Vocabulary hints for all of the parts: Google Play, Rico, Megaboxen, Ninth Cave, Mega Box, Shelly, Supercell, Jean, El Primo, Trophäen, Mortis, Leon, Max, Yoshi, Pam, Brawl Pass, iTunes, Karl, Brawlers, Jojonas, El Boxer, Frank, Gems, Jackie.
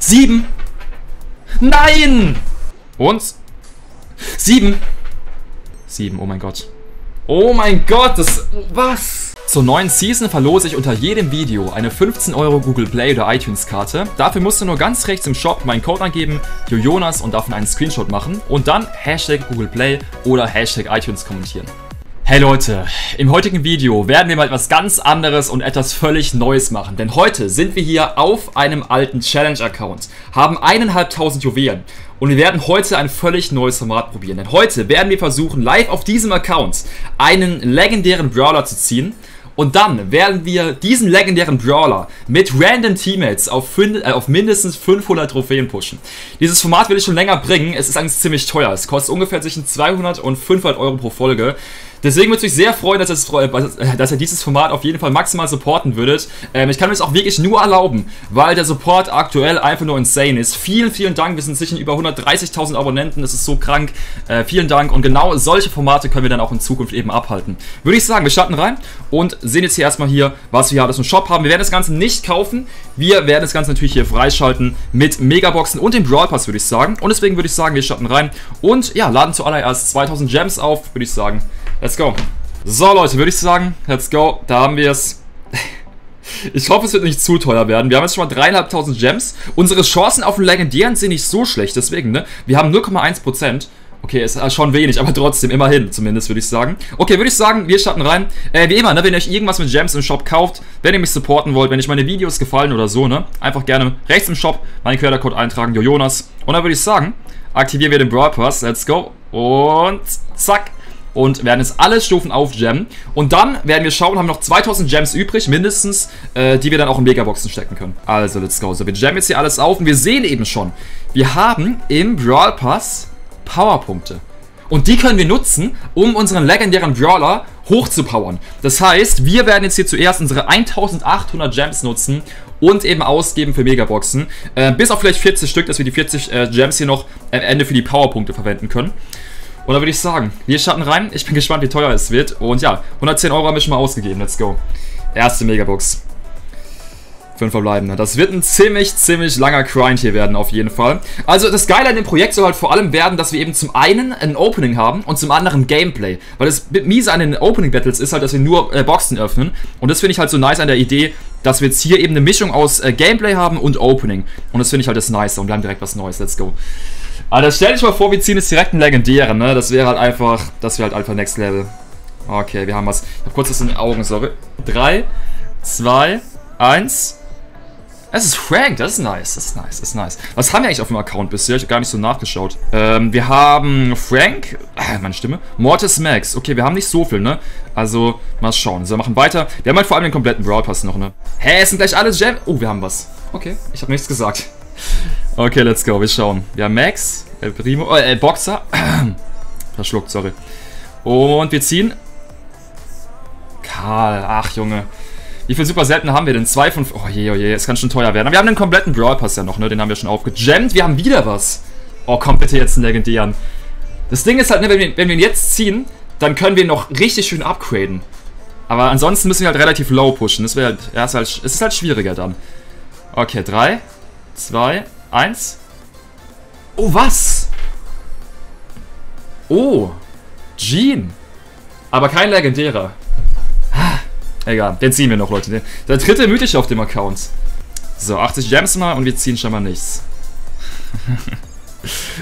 7. Nein! Und? 7. 7, oh mein Gott. Oh mein Gott, das... Was? Zur neuen Season verlose ich unter jedem Video eine 15 Euro Google Play oder iTunes Karte. Dafür musst du nur ganz rechts im Shop meinen Code angeben, Jojonas, und davon einen Screenshot machen und dann Hashtag Google Play oder Hashtag iTunes kommentieren. Hey Leute, im heutigen Video werden wir mal etwas ganz anderes und etwas völlig Neues machen. Denn heute sind wir hier auf einem alten Challenge-Account, haben 1500 Juwelen und wir werden heute ein völlig neues Format probieren. Denn heute werden wir versuchen, live auf diesem Account einen legendären Brawler zu ziehen. Und dann werden wir diesen legendären Brawler mit random Teammates auf mindestens 500 Trophäen pushen. Dieses Format will ich schon länger bringen. Es ist eigentlich ziemlich teuer. Es kostet ungefähr zwischen 200 und 500 Euro pro Folge. Deswegen würde ich mich sehr freuen, dass ihr dieses Format auf jeden Fall maximal supporten würdet. Ich kann mir das auch wirklich nur erlauben, weil der Support aktuell einfach nur insane ist. Vielen, vielen Dank. Wir sind sicher über 130.000 Abonnenten. Das ist so krank. Vielen Dank. Und genau solche Formate können wir dann auch in Zukunft eben abhalten. Würde ich sagen, wir starten rein und sehen jetzt hier erstmal hier, was wir alles im Shop haben. Wir werden das Ganze nicht kaufen. Wir werden das Ganze natürlich hier freischalten mit Megaboxen und dem Brawl Pass, würde ich sagen. Und deswegen würde ich sagen, wir starten rein und ja, laden zuallererst 2000 Gems auf, würde ich sagen. Let's go. So Leute, würde ich sagen, let's go. Da haben wir es. Ich hoffe, es wird nicht zu teuer werden. Wir haben jetzt schon mal 3500 Gems. Unsere Chancen auf den Legendären sind nicht so schlecht, deswegen, ne? Wir haben 0,1%. Okay, ist schon wenig, aber trotzdem, immerhin zumindest, würde ich sagen. Okay, würde ich sagen, wir starten rein. Wie immer, ne, wenn ihr euch irgendwas mit Gems im Shop kauft, wenn ihr mich supporten wollt, wenn euch meine Videos gefallen oder so, ne, einfach gerne rechts im Shop meinen Querdercode eintragen, Jojonas. Und dann würde ich sagen, aktivieren wir den Brawl Pass. Let's go. Und zack. Und werden jetzt alle Stufen aufgemmen. Und dann werden wir schauen, haben noch 2000 Gems übrig, mindestens, die wir dann auch in Megaboxen stecken können. Also, let's go. So, wir jammen jetzt hier alles auf und wir sehen eben schon, wir haben im Brawl Pass Powerpunkte. Und die können wir nutzen, um unseren legendären Brawler hochzupowern. Das heißt, wir werden jetzt hier zuerst unsere 1800 Gems nutzen und eben ausgeben für Megaboxen. Bis auf vielleicht 40 Stück, dass wir die 40 Gems hier noch am Ende für die Powerpunkte verwenden können. Und da würde ich sagen, wir starten rein. Ich bin gespannt, wie teuer es wird. Und ja, 110 Euro habe ich schon mal ausgegeben. Let's go. Erste Megabox. 5 verbleibende. Das wird ein ziemlich, ziemlich langer Grind hier werden, auf jeden Fall. Also das Geile an dem Projekt soll halt vor allem werden, dass wir eben zum einen ein Opening haben und zum anderen Gameplay. Weil das Miese an den Opening Battles ist halt, dass wir nur Boxen öffnen. Und das finde ich halt so nice an der Idee, dass wir jetzt hier eben eine Mischung aus Gameplay haben und Opening. Und das finde ich halt das Nice. Und wir haben direkt was Neues. Let's go. Alter, stell dich mal vor, wir ziehen jetzt direkt einen legendären, ne? Das wäre halt einfach, das wäre halt einfach Next Level. Okay, wir haben was. Ich hab kurz das in den Augen, sorry. 3, 2, 1. Es ist Frank, das ist nice, das ist nice, das ist nice. Was haben wir eigentlich auf dem Account bisher? Ich habe gar nicht so nachgeschaut. Wir haben Frank, meine Stimme, Mortis, Max. Okay, wir haben nicht so viel, ne? Also, mal schauen. So, wir machen weiter. Wir haben halt vor allem den kompletten Brawl Pass noch, ne? Hä, es sind gleich alle Gems. Oh, wir haben was. Okay, ich habe nichts gesagt. Okay, let's go, wir schauen. Wir haben Max, El Primo, El Boxer. Verschluckt, sorry. Und wir ziehen Karl, ach Junge. Wie viel super selten haben wir denn? 2 von... oh je, es kann schon teuer werden. Aber wir haben den kompletten Brawl Pass ja noch, ne? Den haben wir schon aufgegemmt. Wir haben wieder was. Oh, komm bitte jetzt einen legendären. Das Ding ist halt, ne, wenn wir ihn jetzt ziehen, dann können wir ihn noch richtig schön upgraden. Aber ansonsten müssen wir halt relativ low pushen. Das wäre halt, ja, es ist halt schwieriger dann. Okay, 3, 2... 1. Oh, was? Oh. Jean. Aber kein legendärer. Egal, den ziehen wir noch, Leute. Der dritte mythisch auf dem Account. So, 80 Gems mal und wir ziehen scheinbar nichts.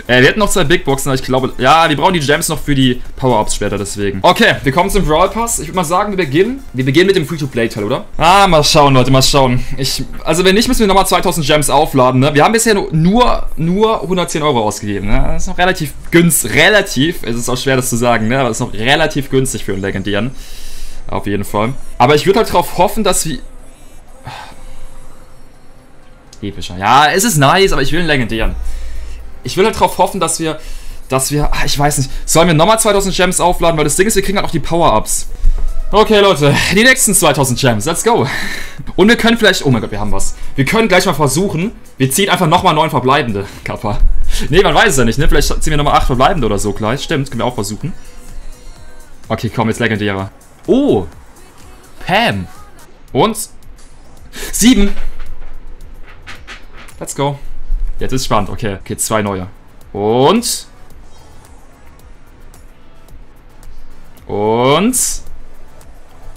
Wir hätten noch 2 Big Boxen, aber ich glaube... Ja, wir brauchen die Gems noch für die Power-Ups später, deswegen. Okay, wir kommen zum Brawl Pass. Ich würde mal sagen, wir beginnen mit dem Free-to-Play-Teil, oder? Ah, mal schauen, Leute, mal schauen. Also wenn nicht, müssen wir nochmal 2000 Gems aufladen, ne? Wir haben bisher nur 110 Euro ausgegeben, ne? Das ist noch relativ günstig. Relativ, es ist auch schwer, das zu sagen, ne? Aber es ist noch relativ günstig für einen legendären. Auf jeden Fall. Aber ich würde halt darauf hoffen, dass wir... Epischer. Ja, es ist nice, aber ich will einen legendären. Ich will halt darauf hoffen, dass wir... Ich weiß nicht. Sollen wir nochmal 2000 Gems aufladen? Weil das Ding ist, wir kriegen halt auch die Power-Ups. Okay, Leute. Die nächsten 2000 Gems. Let's go. Und wir können vielleicht... Oh mein Gott, wir haben was. Wir können gleich mal versuchen. Wir ziehen einfach nochmal 9 verbleibende. Kappa. Nee, man weiß es ja nicht, ne? Vielleicht ziehen wir nochmal 8 verbleibende oder so gleich. Stimmt, können wir auch versuchen. Okay, komm, jetzt legendärer. Oh. Pam. Und? 7. Let's go. Jetzt ist spannend, okay. Okay, zwei neue. Und.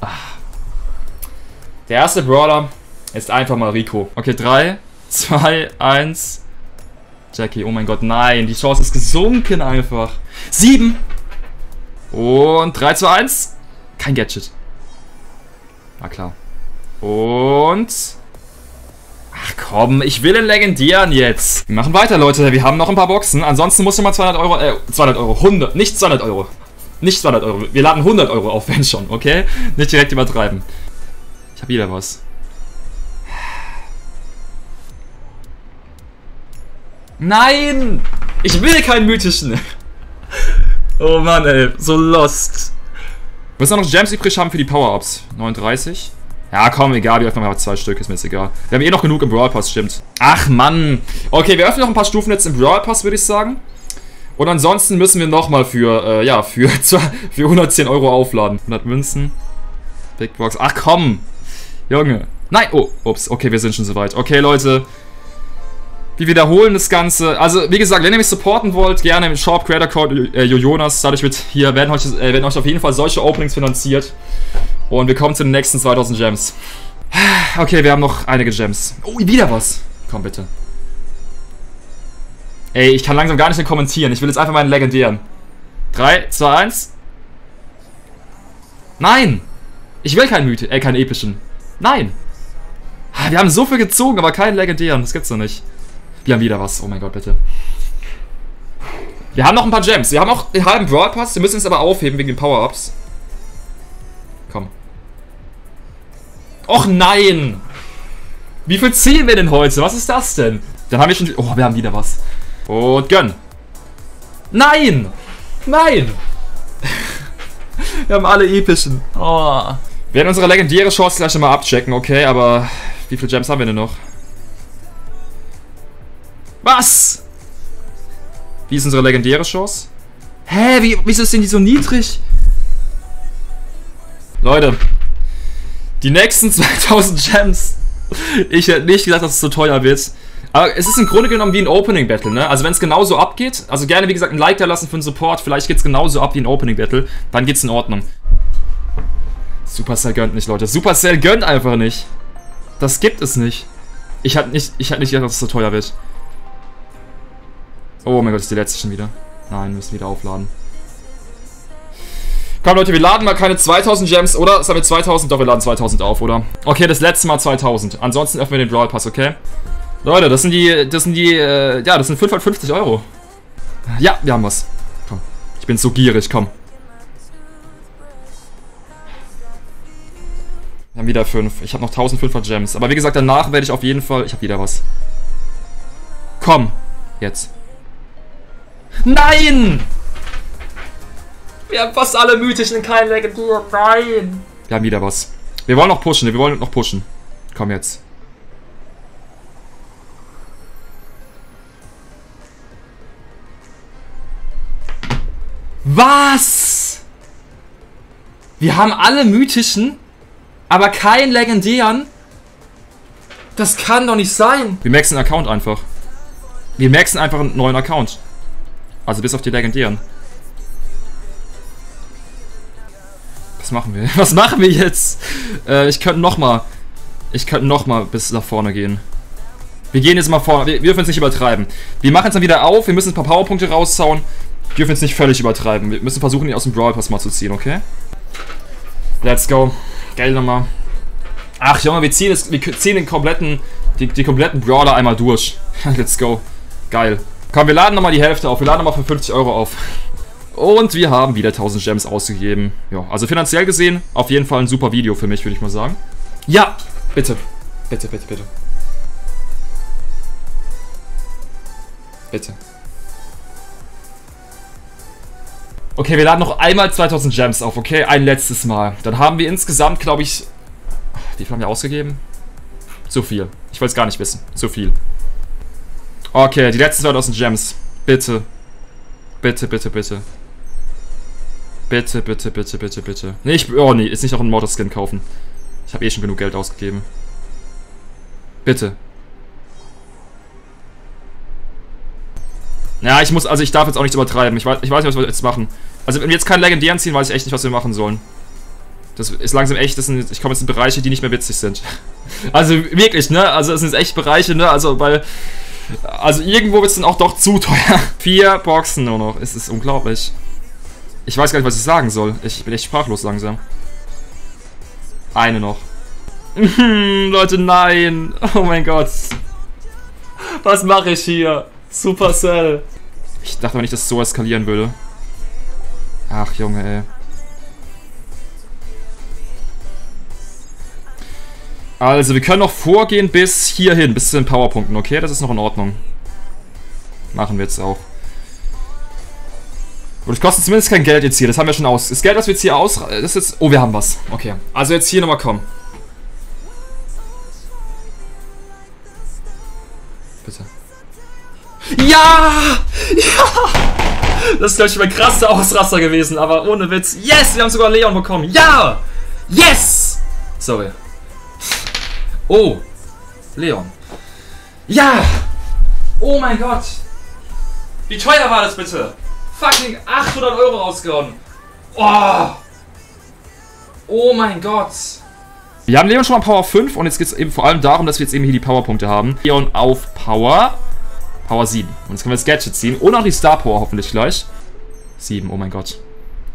Ach. Der erste Brawler ist einfach mal Rico. Okay, 3, 2, 1. Jackie, oh mein Gott, nein. Die Chance ist gesunken einfach. 7. Und 3, 2, 1. Kein Gadget. Na klar. Und. Ach komm, ich will den legendären jetzt. Wir machen weiter, Leute. Wir haben noch ein paar Boxen. Ansonsten musst du mal 200 €. 200 €. Nicht 200 €. Nicht 200 €. Wir laden 100 € auf, wenn schon, okay? Nicht direkt übertreiben. Ich habe wieder was. Nein! Ich will keinen mythischen. Oh Mann, ey. So lost. Wir müssen auch noch Gems übrig haben für die Power-Ups. 39. Ja, komm, egal. Wir öffnen mal 2 Stück. Ist mir jetzt egal. Wir haben eh noch genug im Brawl Pass, stimmt. Ach, Mann. Okay, wir öffnen noch ein paar Stufen jetzt im Brawl Pass, würde ich sagen. Und ansonsten müssen wir nochmal für, ja, für 110 € aufladen. 100 Münzen. Big Box. Ach, komm. Junge. Nein. Oh, ups. Okay, wir sind schon soweit. Okay, Leute. Wir wiederholen das Ganze. Also, wie gesagt, wenn ihr mich supporten wollt, gerne im Shop Creator Code Jojonas. Dadurch wird hier, werden euch auf jeden Fall solche Openings finanziert. Und wir kommen zu den nächsten 2000 Gems. Okay, wir haben noch einige Gems. Oh, wieder was. Komm, bitte. Ey, ich kann langsam gar nicht mehr kommentieren. Ich will jetzt einfach meinen legendären. 3, 2, 1. Nein. Ich will keinen Mythe, keinen epischen. Nein. Wir haben so viel gezogen, aber keinen legendären. Das gibt's doch nicht. Wir haben wieder was. Oh mein Gott, bitte. Wir haben noch ein paar Gems. Wir haben auch den halben Brawl Pass. Wir müssen es aber aufheben wegen den Power-Ups. Komm. Och nein! Wie viel ziehen wir denn heute? Was ist das denn? Dann haben wir schon... Oh, wir haben wieder was. Und gönn. Nein! Nein! Wir haben alle epischen. Oh. Wir werden unsere legendäre Chance gleich nochmal abchecken, okay? Aber wie viele Gems haben wir denn noch? Was? Wie ist unsere legendäre Chance? Hä? Wieso ist denn die so niedrig? Leute. Die nächsten 2000 Gems. Ich hätte nicht gedacht, dass es so teuer wird. Aber es ist im Grunde genommen wie ein Opening Battle, ne? Also wenn es genauso abgeht. Also gerne, wie gesagt, ein Like da lassen für den Support. Vielleicht geht es genauso ab wie ein Opening Battle. Dann geht's in Ordnung. Supercell gönnt nicht, Leute. Supercell gönnt einfach nicht. Das gibt es nicht. Ich hätte nicht gedacht, dass es so teuer wird. Oh mein Gott, ist die letzte schon wieder. Nein, wir müssen wieder aufladen. Komm, Leute, wir laden mal keine 2000 Gems, oder? Sagen wir 2000? Doch, wir laden 2000 auf, oder? Okay, das letzte Mal 2000. Ansonsten öffnen wir den Brawl Pass, okay? Leute, ja, das sind 550 €. Ja, wir haben was. Komm, ich bin so gierig, komm. Wir haben wieder 5. Ich habe noch 1500 Gems. Aber wie gesagt, danach werde ich auf jeden Fall... Ich habe wieder was. Komm, jetzt. Nein! Wir haben fast alle mythischen und keinen legendären. Nein! Wir haben wieder was. Wir wollen noch pushen, Komm jetzt. Was? Wir haben alle mythischen, aber keinen legendären? Das kann doch nicht sein. Wir maxen einen Account einfach. Wir maxen einfach einen neuen Account. Also bis auf die legendären. Was machen wir? Was machen wir jetzt? Ich könnte nochmal. Bis nach vorne gehen. Wir gehen jetzt mal vorne. Wir dürfen es nicht übertreiben. Wir machen es dann wieder auf. Wir müssen ein paar Powerpunkte raushauen. Wir dürfen es nicht völlig übertreiben. Wir müssen versuchen, ihn aus dem Brawl Pass mal zu ziehen, okay? Let's go. Geld nochmal. Ach Junge, wir ziehen den kompletten. Die kompletten Brawler einmal durch. Let's go. Geil. Komm, wir laden nochmal die Hälfte auf. Wir laden nochmal für 50 € auf. Und wir haben wieder 1000 Gems ausgegeben. Ja, also finanziell gesehen, auf jeden Fall ein super Video für mich, würde ich mal sagen. Ja, bitte. Bitte, bitte, bitte. Bitte. Okay, wir laden noch einmal 2000 Gems auf, okay? Ein letztes Mal. Dann haben wir insgesamt, glaube ich... Wie viel haben wir ausgegeben? Zu viel. Ich wollte es gar nicht wissen. Zu viel. Okay, die letzten 2000 Gems. Bitte. Bitte, bitte, bitte. Bitte, bitte, bitte, bitte, bitte. Nee, oh nee, jetzt nicht noch einen Mortis-Skin kaufen. Ich habe eh schon genug Geld ausgegeben. Bitte. Ja, ich muss, also ich darf jetzt auch nichts übertreiben. Ich weiß nicht, was wir jetzt machen. Also wenn wir jetzt keinen legendären ziehen, weiß ich echt nicht, was wir machen sollen. Das ist langsam echt, das sind, ich komme jetzt in Bereiche, die nicht mehr witzig sind. Also wirklich, ne? Also es sind echt Bereiche, ne? Also weil, also irgendwo wird es dann auch doch zu teuer. 4 Boxen nur noch, es ist unglaublich. Ich weiß gar nicht, was ich sagen soll. Ich bin echt sprachlos langsam. Eine noch. Leute, nein. Oh mein Gott. Was mache ich hier? Supercell. Ich dachte aber nicht, dass es so eskalieren würde. Ach, Junge, ey. Also, wir können noch vorgehen bis hierhin, bis zu den Powerpunkten, okay? Das ist noch in Ordnung. Machen wir jetzt auch. Und es kostet zumindest kein Geld jetzt hier, das haben wir schon aus. Das Geld, das wir jetzt hier aus... Das ist jetzt, oh, wir haben was. Okay, also jetzt hier nochmal kommen. Bitte. Ja! Ja! Das ist, glaube ich, mein krasser Ausraster gewesen, aber ohne Witz. Yes, wir haben sogar Leon bekommen. Ja! Yes! Sorry. Oh. Leon. Ja! Oh mein Gott! Wie teuer war das bitte? Fucking 800 Euro rausgehauen. Oh! Oh mein Gott! Wir haben Leon schon mal Power 5 und jetzt geht es eben vor allem darum, dass wir jetzt eben hier die Powerpunkte haben. Leon auf Power 7. Und jetzt können wir das Gadget ziehen. Und auch die Star Power hoffentlich gleich. 7, oh mein Gott.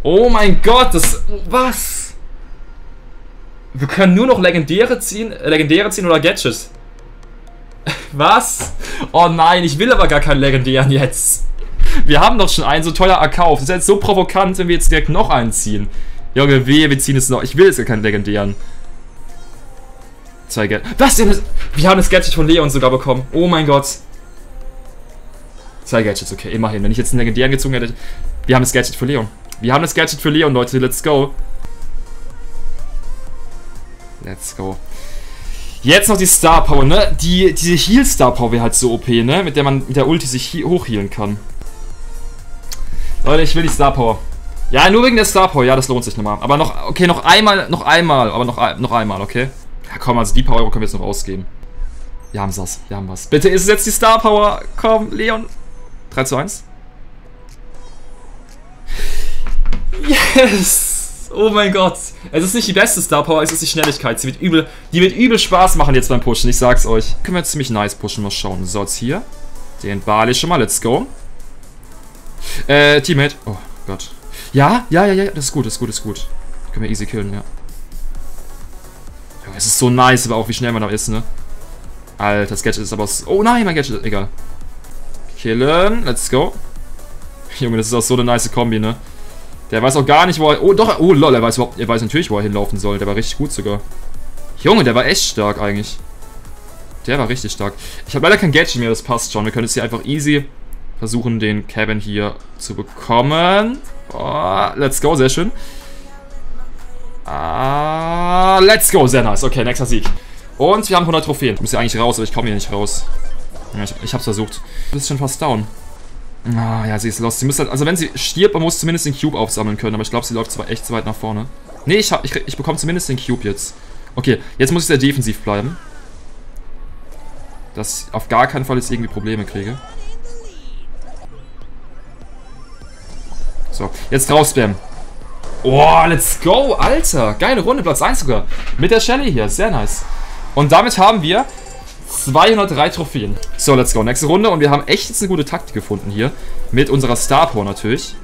Oh mein Gott, das... Was? Wir können nur noch Legendäre ziehen oder Gadgets. Was? Oh nein, ich will aber gar keinen legendären jetzt. Wir haben doch schon einen so teuer erkauft. Das ist jetzt so provokant, wenn wir jetzt direkt noch einen ziehen. Junge, wehe, wir ziehen jetzt noch. Ich will jetzt gar keinen legendären. 2 Gadgets. Was denn? Wir haben das Gadget von Leon sogar bekommen. Oh mein Gott. 2 Gadgets, okay, immerhin. Wenn ich jetzt einen legendären gezogen hätte... Wir haben das Gadget für Leon. Wir haben das Gadget für Leon, Leute. Let's go. Let's go. Jetzt noch die Star Power, ne? Diese Heal Star Power wäre halt so OP, ne? Mit der man mit der Ulti sich hochhealen kann. Leute, ich will die Star Power. Ja, nur wegen der Star Power. Ja, das lohnt sich nochmal. Aber noch... Okay, noch einmal. Aber noch einmal, okay? Ja, komm, also die paar Euro können wir jetzt noch ausgeben. Wir haben was. Wir haben was. Bitte ist jetzt die Star Power. Komm, Leon. 3:1. Yes! Oh mein Gott. Es ist nicht die beste Star Power, es ist die Schnelligkeit. Die wird übel Spaß machen jetzt beim Pushen, ich sag's euch. Können wir jetzt ziemlich nice pushen, mal schauen. So, jetzt hier. Den Barley schon mal, let's go. Teammate. Oh Gott. Ja, das ist gut. Können wir easy killen, ja. Es ist so nice, aber auch wie schnell man da ist, ne? Alter, das Gadget ist aber... Oh nein, mein Gadget, egal. Killen, let's go. Junge, das ist auch so eine nice Kombi, ne? Der weiß auch gar nicht, wo er... Oh, doch, oh, lol, er weiß natürlich, wo er hinlaufen soll. Der war richtig gut sogar. Junge, der war echt stark eigentlich. Der war richtig stark. Ich habe leider kein Gadget mehr, das passt schon. Wir können jetzt hier einfach easy versuchen, den Kevin hier zu bekommen. Oh, let's go, sehr schön. Ah, let's go, sehr nice. Okay, nächster Sieg. Und wir haben 100 Trophäen. Ich muss hier eigentlich raus, aber ich komme hier nicht raus. Ich hab's versucht. Du bist schon fast down. Ah, ja, sie ist lost. Sie müsste halt, also wenn sie stirbt, man muss zumindest den Cube aufsammeln können. Aber ich glaube, sie läuft zwar echt zu weit nach vorne. Nee, ich bekomme zumindest den Cube jetzt. Okay, jetzt muss ich sehr defensiv bleiben. Dass ich auf gar keinen Fall jetzt irgendwie Probleme kriege. So, jetzt drauf spammen. Oh, let's go, Alter. Geile Runde, Platz 1 sogar. Mit der Shelly hier, sehr nice. Und damit haben wir 203 Trophäen. So, let's go, nächste Runde. Und wir haben echt jetzt eine gute Taktik gefunden hier. Mit unserer Star Power natürlich.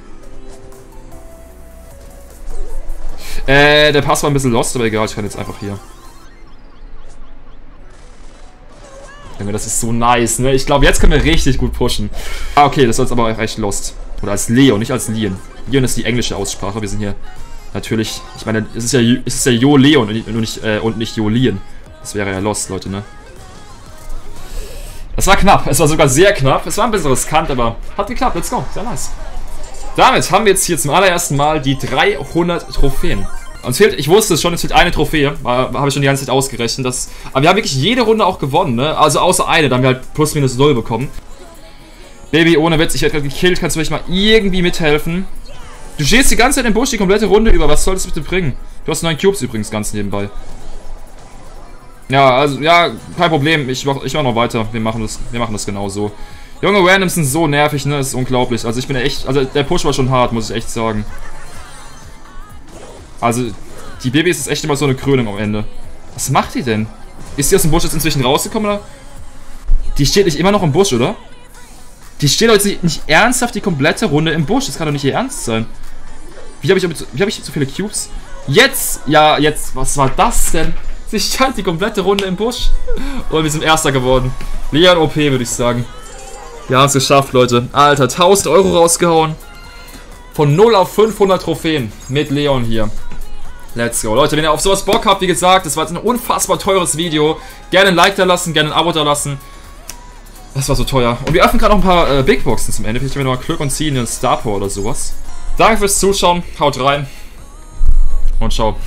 Der Pass war ein bisschen lost, aber egal, ich kann jetzt einfach hier. Das ist so nice, ne? Ich glaube, jetzt können wir richtig gut pushen. Ah, okay, das war jetzt aber recht lost. Oder als Leo, nicht als Leon. Leon ist die englische Aussprache. Wir sind hier natürlich... Ich meine, es ist ja Jo Leon und nicht Jo Leon. Das wäre ja lost, Leute, ne? Das war knapp. Es war sogar sehr knapp. Es war ein bisschen riskant, aber hat geklappt. Let's go. Sehr nice. Damit haben wir jetzt hier zum allerersten Mal die 300 Trophäen. Uns fehlt, ich wusste es schon, es fehlt eine Trophäe. Habe ich schon die ganze Zeit ausgerechnet. Aber wir haben wirklich jede Runde auch gewonnen, ne? Also außer eine, da haben wir halt plus minus 0 bekommen. Baby, ohne Witz, ich hätte gerade gekillt. Kannst du vielleicht mal irgendwie mithelfen? Du stehst die ganze Zeit im Busch, die komplette Runde über. Was soll das bitte bringen? Du hast 9 Cubes übrigens ganz nebenbei. Ja, also, ja, kein Problem. Ich mach noch weiter. Wir machen das genau so. Junge, Randoms sind so nervig, ne? Ist unglaublich. Also ich bin echt... Also der Push war schon hart, muss ich echt sagen. Also, die Babys ist echt immer so eine Krönung am Ende. Was macht die denn? Ist die aus dem Busch jetzt inzwischen rausgekommen, oder? Die steht nicht immer noch im Busch, oder? Die steht heute nicht ernsthaft die komplette Runde im Busch. Das kann doch nicht ihr Ernst sein. Wie hab ich so viele Cubes? Jetzt! Ja, jetzt. Was war das denn? Sie stand die komplette Runde im Busch. Und wir sind Erster geworden. Leon OP, würde ich sagen. Wir haben es geschafft, Leute. Alter, 1000 Euro rausgehauen. Von 0 auf 500 Trophäen. Mit Leon hier. Let's go. Leute, wenn ihr auf sowas Bock habt, wie gesagt, das war jetzt ein unfassbar teures Video. Gerne ein Like da lassen, gerne ein Abo da lassen. Das war so teuer. Und wir öffnen gerade noch ein paar Big Boxen zum Ende. Vielleicht haben wir nochmal Glück und ziehen einen Star Power oder sowas. Danke fürs Zuschauen. Haut rein. Und ciao.